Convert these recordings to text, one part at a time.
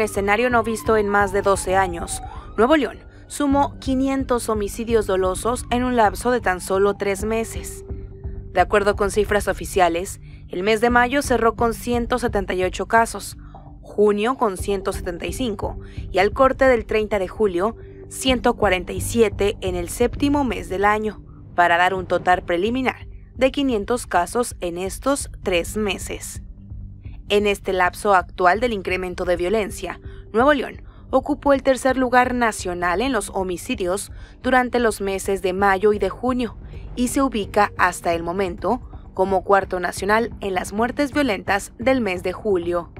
un escenario no visto en más de 12 años. Nuevo León sumó 500 homicidios dolosos en un lapso de tan solo 3 meses. De acuerdo con cifras oficiales, el mes de mayo cerró con 178 casos, junio con 175 y al corte del 30 de julio, 147 en el séptimo mes del año, para dar un total preliminar de 500 casos en estos 3 meses. En este lapso actual del incremento de violencia, Nuevo León ocupó el tercer lugar nacional en los homicidios durante los meses de mayo y de junio y se ubica hasta el momento como cuarto nacional en las muertes violentas del mes de julio.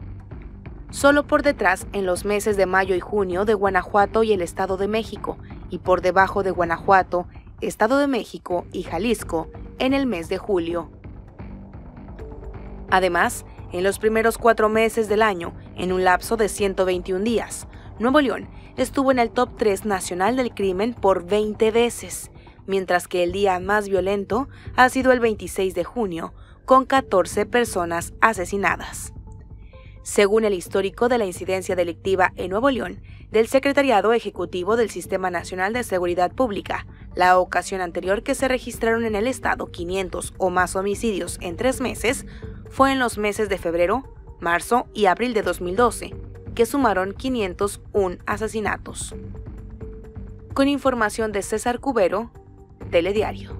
Solo por detrás en los meses de mayo y junio de Guanajuato y el Estado de México, y por debajo de Guanajuato, Estado de México y Jalisco en el mes de julio. Además, en los primeros 4 meses del año, en un lapso de 121 días, Nuevo León estuvo en el top 3 nacional del crimen por 20 veces, mientras que el día más violento ha sido el 26 de junio, con 14 personas asesinadas. Según el histórico de la incidencia delictiva en Nuevo León, del Secretariado Ejecutivo del Sistema Nacional de Seguridad Pública, la ocasión anterior que se registraron en el estado 500 o más homicidios en 3 meses fue en los meses de febrero, marzo y abril de 2012, que sumaron 501 asesinatos. Con información de César Cubero, Telediario.